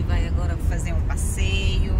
gente vai agora fazer um passeio.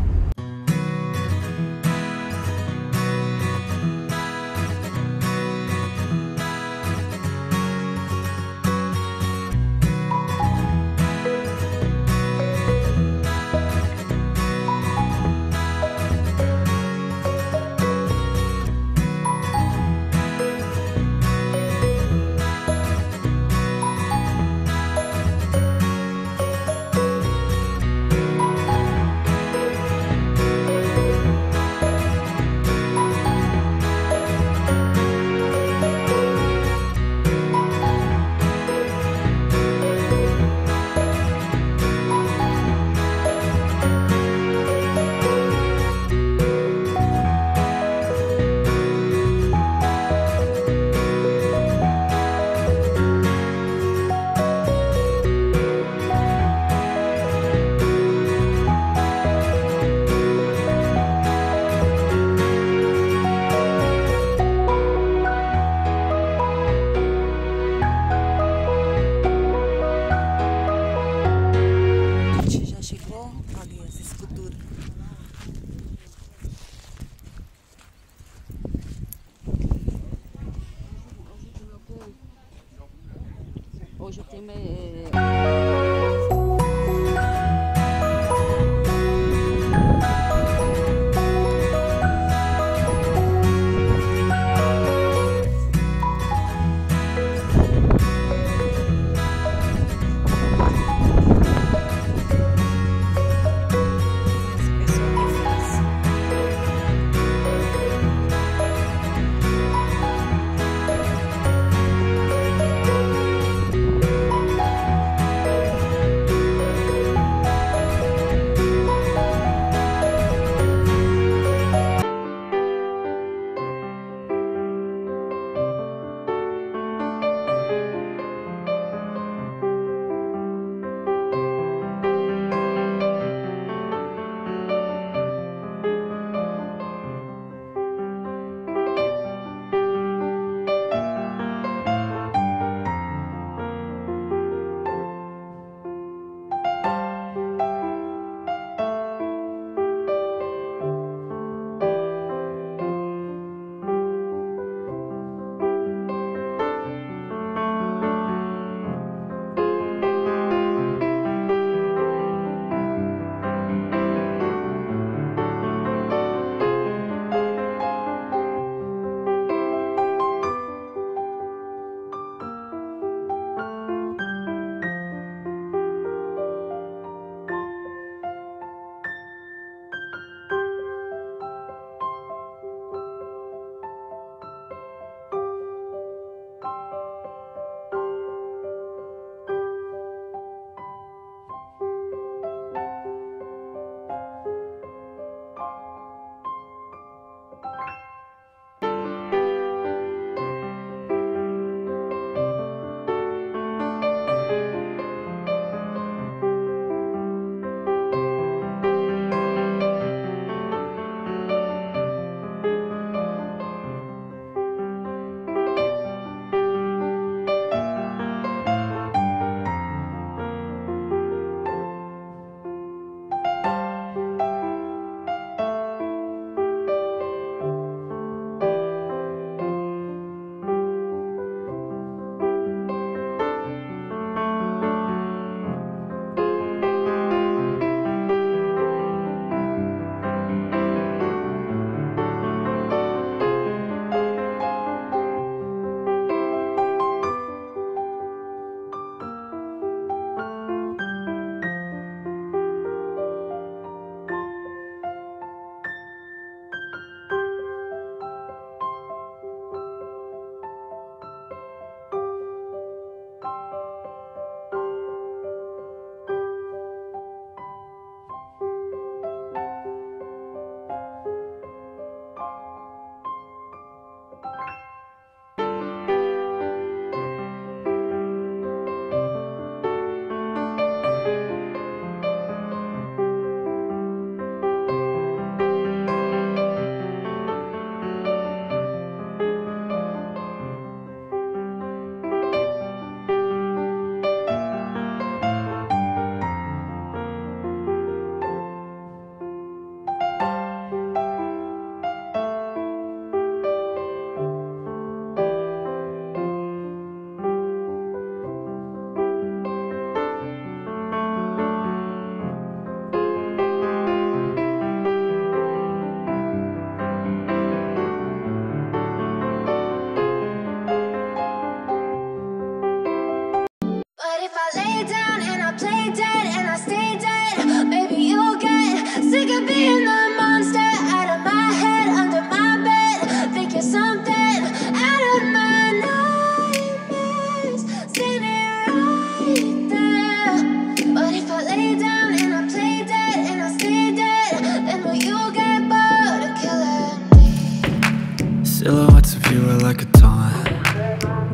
Hoje o clima é...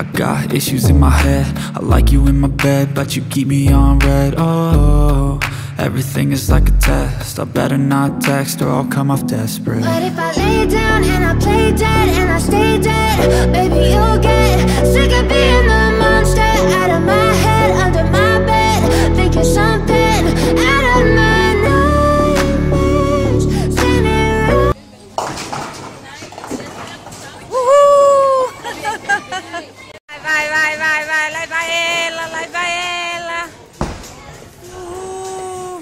I got issues in my head, I like you in my bed, but you keep me on red. Oh, everything is like a test, I better not text or I'll come off desperate. But if I lay down and I play dead and I stay dead, baby you'll get sick of being the monster out of my head, under my thinking something out of my nightmares, standing around. Woohoo! Vai, vai, vai, vai, lá vai ela, lá vai ela. Uhul!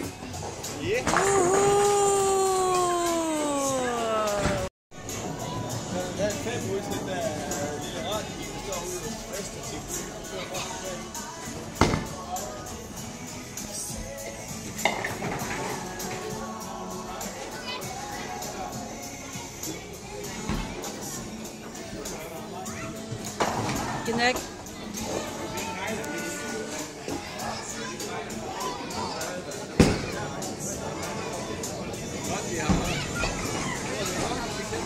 Uhul! That's it, boys, with the art, you can go with the neck.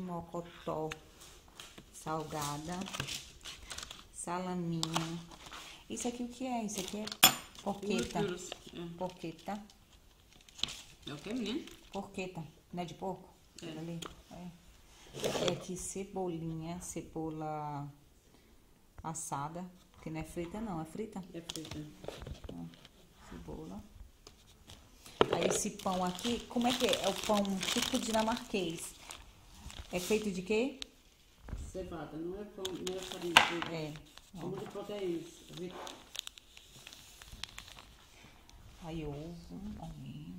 Mocotó salgada, salaminho. Isso aqui o que é? Isso aqui é porqueta. Porqueta. É o que, menina? Porqueta, não é de porco? É. Ali. É. É aqui cebolinha, cebola assada, que não é frita não, é frita? É frita. Cebola. Aí esse pão aqui, como é que é? É o pão tipo dinamarquês. É feito de quê? Cevada, não é pão, não é farinha. É. Pão de proteínas. Aí ovo, aí,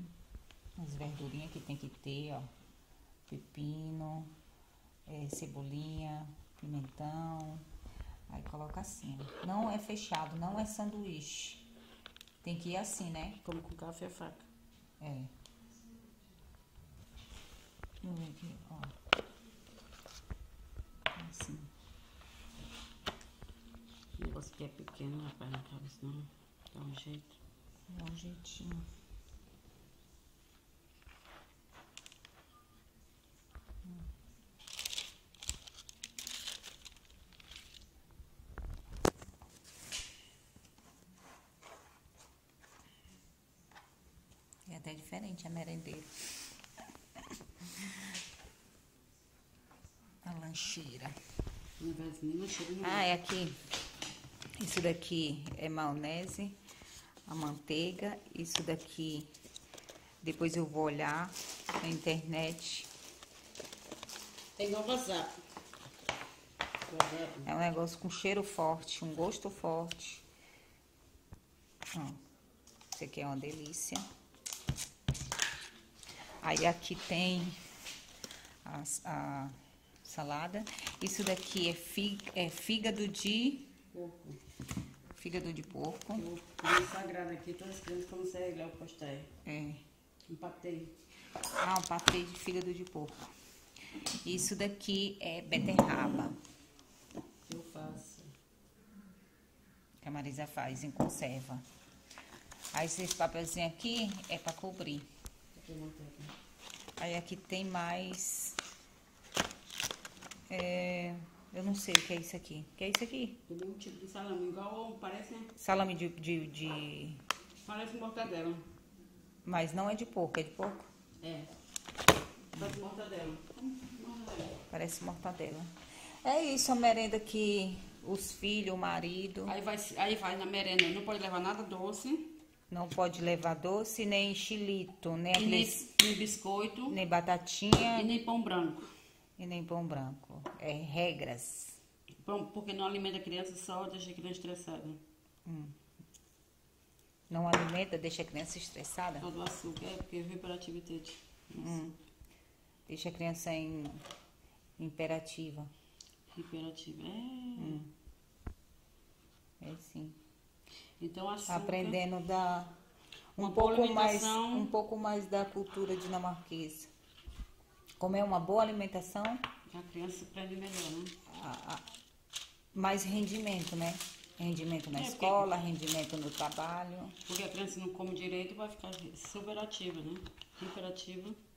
as verdurinhas que tem que ter, ó. Pepino, cebolinha, pimentão. Aí coloca assim. Não é fechado, não é sanduíche. Tem que ir assim, né? Como com café e faca. É. Vamos ver aqui, ó. Assim. O negócio aqui é pequeno, rapaz, não cabe isso não. Dá um jeito. Dá um jeitinho. É até diferente a merendeira. Lancheira. Ah, é aqui. Isso daqui é maionese, a manteiga. Isso daqui, depois eu vou olhar na internet. Tem no WhatsApp. É um negócio com cheiro forte, um gosto forte. Isso aqui é uma delícia. Aí aqui tem a salada. Isso daqui é fígado de porco. fígado de porco. O pão sagrado aqui, todos os clientes conseguem, Léo Pastel. É. Um patê. Ah, um patê de fígado de porco. Isso daqui é beterraba. Eu faço. Que a Marisa faz em conserva. Aí esse papelzinho aqui é pra cobrir. Aí aqui tem mais... eu não sei o que é isso aqui. O que é isso aqui? Um tipo de salame, igual parece, né? Salame de... Parece mortadela. Mas não é de porco, é de porco? É. Parece mortadela. Parece mortadela. É isso, a merenda aqui. Os filhos, o marido. Aí vai na merenda. Não pode levar nada doce. Não pode levar doce, nem xilito, nem biscoito. Nem batatinha. E nem pão branco. E nem pão branco. É regras. Porque não alimenta a criança, só deixa a criança estressada. Não alimenta, deixa a criança estressada? Só do açúcar, é porque é hiperatividade. Deixa a criança imperativa. Imperativa, é. É sim. Então, açúcar, aprendendo da um pouco mais da cultura dinamarquesa. Comer uma boa alimentação, a criança aprende melhor, né? Mais rendimento, né? Rendimento na escola, rendimento no trabalho. Porque a criança não come direito, vai ficar superativa, né? Hiperativa.